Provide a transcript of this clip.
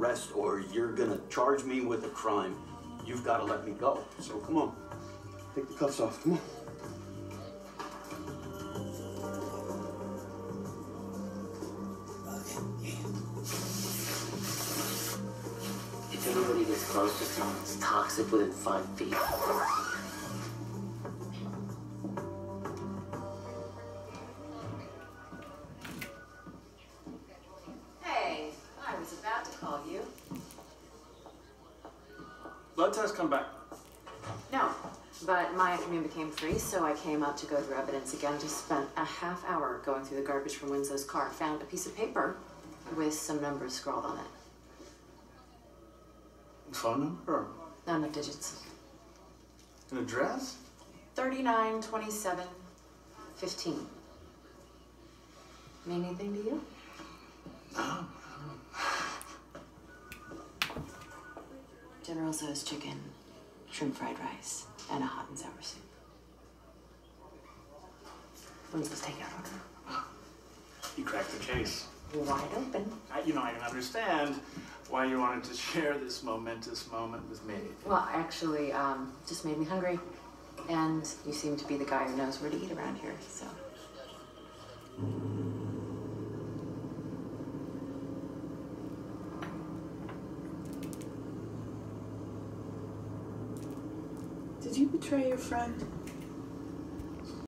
arrest or you're gonna charge me with a crime. You've got to let me go. So come on, take the cuffs off. Come on. If anybody gets close to someone that's toxic within 5 feet. Hey, I was about to call you. Blood test come back. No, but my afternoon became free, so I came up to go through evidence again. Just spent a half hour going through the garbage from Winslow's car. Found a piece of paper with some numbers scrawled on it. Phone number? None of digits. An address? 392715. Mean anything to you? No. General Tso's chicken, shrimp fried rice, and a hot and sour soup. Winslow's takeout order. You cracked the case. You're wide open. I can understand why you wanted to share this momentous moment with me. Well, actually, just made me hungry. And you seem to be the guy who knows where to eat around here, so. Did you betray your friend?